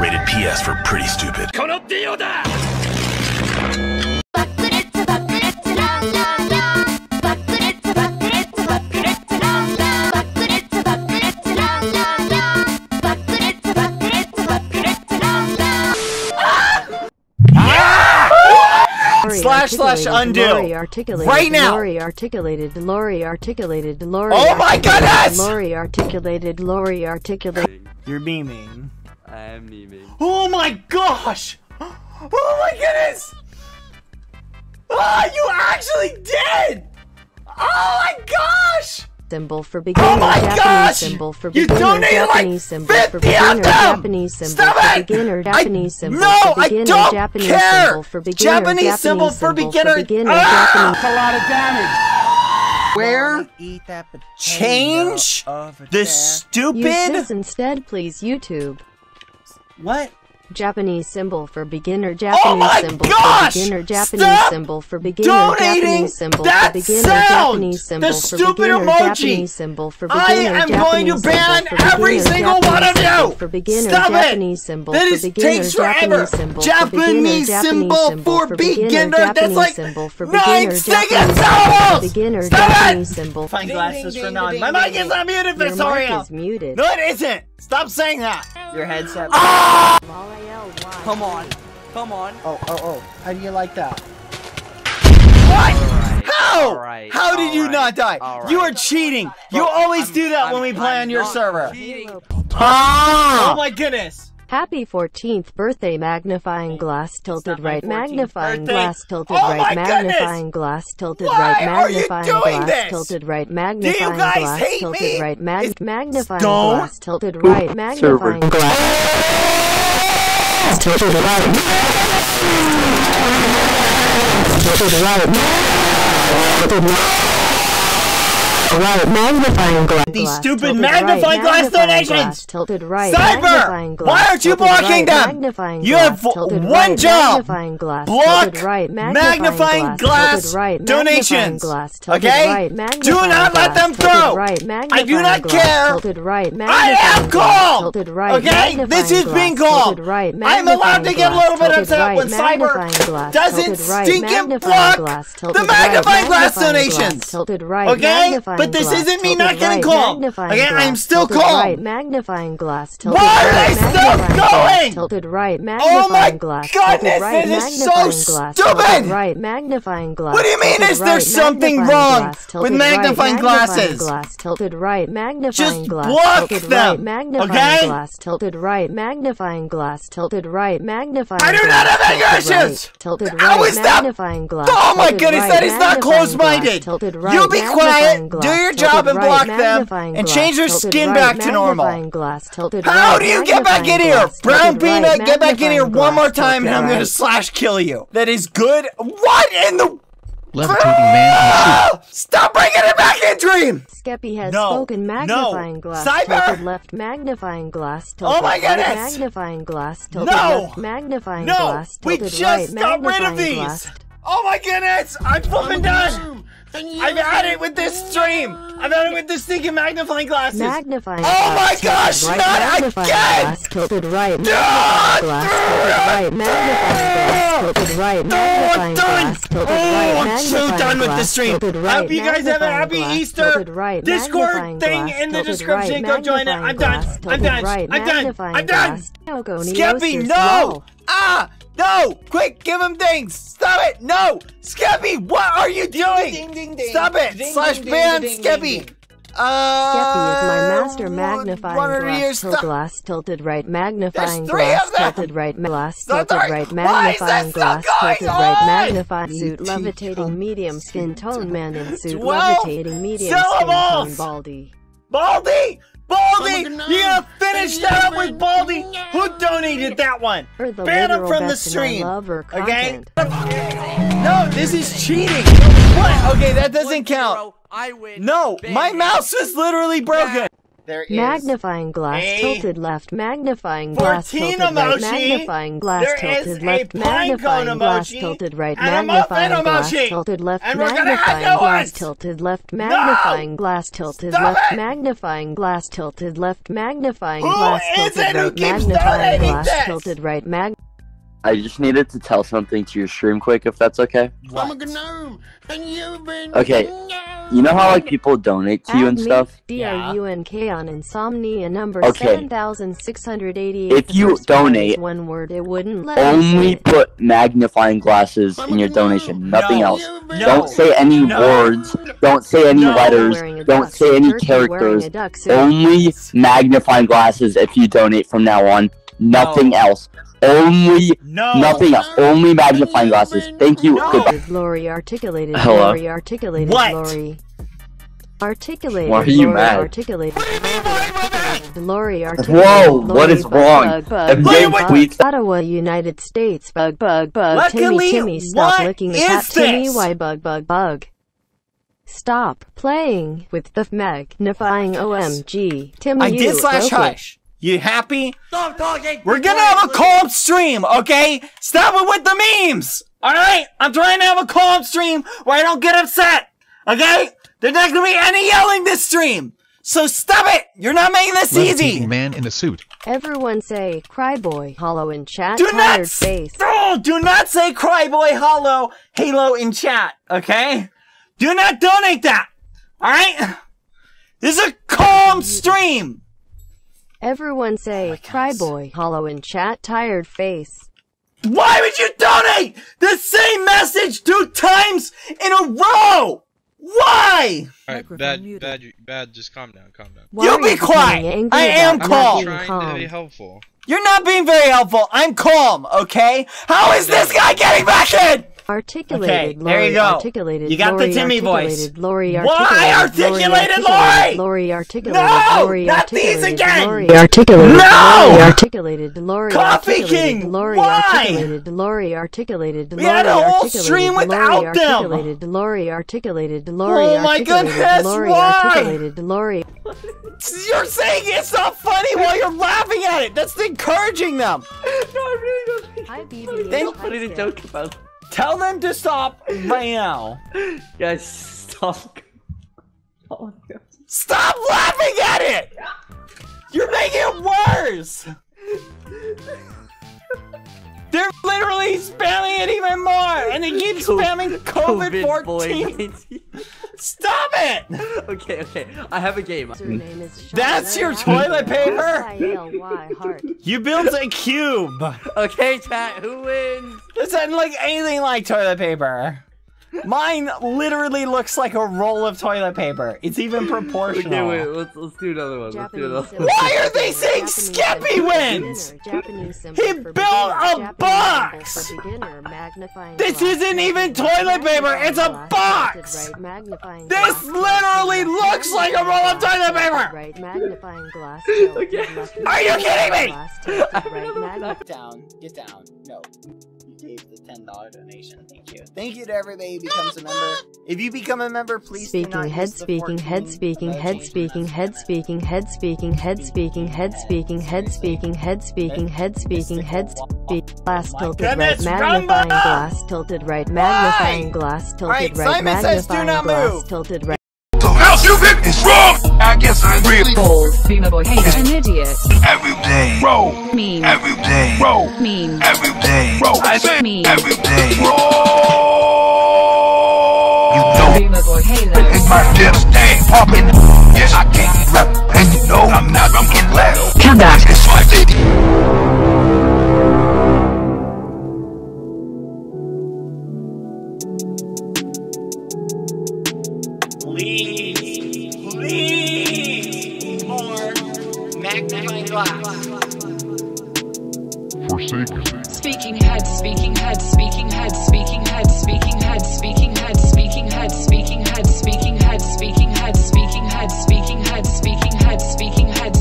Rated PS for pretty stupid. Kono Dio da! Slash undo. Right now. Lori articulated. Oh my goodness! Lori articulated. You're beaming. I am beaming. Oh my gosh! Oh my goodness! Ah, oh, you actually did! Oh my gosh! Symbol for beginner. Oh my Japanese gosh! Symbol for beginner. You donated Japanese symbol for beginner. Japanese symbol for beginner. Japanese symbol for beginner. Japanese symbol for beginner. Japanese symbol for beginner. That's a lot of damage. Where? Change the stupid. Use this instead, please, YouTube. What? Japanese symbol for beginner. Japanese symbol for beginner. Japanese symbol for beginner. Japanese symbol for beginner. Japanese symbol for beginner. Japanese symbol for beginner. I am going to ban every single one of you. Stop it! This takes forever. Japanese symbol for beginner. That's like 9 seconds. Stop it! Fine glasses for non. My mic is not muted, Victoria. No, it isn't. Stop saying that. Your headset. Come on. Come on. Oh. How do you like that? What? Right. How? Right. How did you not die? Right. You are cheating. You always do that when we play on your server. Oh my goodness. Happy 14th birthday, magnifying glass tilted right, magnifying glass tilted right, magnifying glass tilted right, magnifying glass tilted right, magnifying glass tilted right, magnifying glass tilted right, magnifying glass. These stupid magnifying glass donations! Cyber! Why aren't you blocking them? You have one job! Block magnifying glass donations! Okay? Do not let them through! I do not care! I am called! Okay? This is being called! I'm allowed to get a little bit upset when Cyber doesn't stinking block the magnifying glass donations! Okay? But this isn't me not getting called. Okay, I'm still called. Magnifying glass. Why are they still going? Tilted right. Magnifying glass. Oh my goodness! This is so stupid. Right. Magnifying glass. What do you mean? Is there something wrong with magnifying glasses? Tilted right. Magnifying glass. Just block them. Okay. Glass. Tilted right. Magnifying glass. Tilted right. Magnifying. I do not have any issues. Tilted right. Magnifying glass. Oh my goodness! That is not closed-minded. You be quiet. Do your job and block them, and change their skin back to normal. How do you get back in here? Brown Peanut, get back in here one more time, and I'm gonna slash kill you. That is good. What in the... Levitating man in suit. Stop bringing it back in, Dream! Skeppy has spoken. Magnifying glass. Cyber left. Magnifying glass. Oh my goodness! Magnifying glass. No. Magnifying glass. We just got rid of these. Oh my goodness! I'm flipping done. I've had it with this stream! I've had it with this stinking magnifying glasses! Magnifying glass. Oh my gosh! Not again! Glass tilted right. Magnifying glass tilted right. Magnifying glass tilted right. Magnifying glass tilted right. I'm so done with this stream! I hope you guys have a happy Easter! Discord thing in the description. Go join it. I'm done. I'm done. I'm done. I'm done. Skeppy, no! Ah! No! Quick, give him things! Stop it! No! Skeppy, what are you doing? Stop it! Slash ban Skeppy! Skeppy is my master. Magnifying glass tilted right. Magnifying glass tilted right. Glass tilted right. Magnifying glass tilted right. Magnifying suit. Levitating medium skin tone man in suit. Levitating medium skin tone Baldy. Baldy! You gotta finish that up with Baldy! Who donated that one? Ban him from the stream! Okay? No, this is cheating! What? Okay, that doesn't count. No, my mouse is literally broken! There is magnifying glass tilted left, magnifying glass tilted right, magnifying glass tilted left, magnifying glass tilted right, magnifying glass tilted left, magnifying glass tilted left, magnifying glass tilted left, magnifying glass tilted left, magnifying glass tilted right, magnifying glass tilted right, mag. I just needed to tell something to your stream quick, if that's okay. I'm a gnome, and you've been okay. You know how like people donate to you and stuff? D-R-U-N-K on Insomnia number 7688. If you donate, one word, it wouldn't let only put magnifying glasses in your donation, nothing else. Don't say any words, don't say any letters, don't say any characters. Only magnifying glasses if you donate from now on, nothing else. Only nothing else. Only magnifying glasses. Thank you. Goodbye. Glory articulated. Hello. Glory articulated. What? Glory articulated. Why are you mad? Articulated. What do you mean glory articulated. Whoa! Glory, what is wrong? Bug, Ottawa, United States. Bug, bug, bug. Luckily, Timmy, stop licking the cat. Timmy, why bug, bug, bug? Stop playing with the magnifying OMG. Timmy, I did slash hush. You happy? Stop talking! We're gonna have a calm stream, okay? Stop it with the memes! Alright? I'm trying to have a calm stream where I don't get upset! Okay? There's not gonna be any yelling this stream! So stop it! You're not making this easy! Man in a suit. Everyone say CryBoyHalo in chat. Do not face. Oh, do not say CryBoyHalo Halo in chat, okay? Do not donate that! Alright? This is a calm stream! Everyone say CryBoyHalo in chat. Tired face. Why would you donate the same message 2 times in a row? Why? Alright, bad. Just calm down. Calm down. Why you be quiet. I am calm. I'm trying to be helpful. You're not being very helpful. I'm calm. Okay. How is this guy getting back in? Articulated. Okay, Lori, there you go. Articulated, you got Lori, the Timmy voice. Lori, why articulated, Lori? Lori articulated. No, Lori, not these again. Lori articulated. No, Lori articulated. Lori Coffee King. Lori articulated. Lori articulated. We had a whole stream without them. Lori articulated. Lori articulated. Oh my goodness, why? Lori. You're saying it's not funny while you're laughing at it. That's encouraging them. No, I really don't. Hi, BB. They don't put it in joke about. Tell them to stop right now. Guys, stop. Oh, stop laughing at it! You're making it worse! They're literally spamming it even more! And they keep spamming COVID-14! Stop it! Okay, okay, I have a game. That's your toilet paper? You built a cube! Okay, chat, who wins? This doesn't look anything like toilet paper. Mine literally looks like a roll of toilet paper. It's even proportional. Okay, wait, let's do another one. Let's do another one. Why are they saying Skeppy wins? He built a box! This isn't even toilet paper, it's a box! This literally looks like a roll of toilet paper! Okay. Are you kidding me? Get down, get down. No. Gave the $10 donation. Thank you. Thank you to everybody who becomes a member. If you become a member, please glass tilted right, magnifying glass tilted right, magnifying glass tilted right, magnifying glass tilted right. You pick is wrong. I guess I'm really bold. BoomerBoyHalo an idiot. Every day, roll. Mean. Every day, roll. Mean. Every day, roll. I say mean. Every day, roll. You know BoomerBoyHalo. It's my dips, dang poppin'. Yes, I can't rap, and you know I'm not. I'm getting loud. Kill that. It's my baby. Speaking head.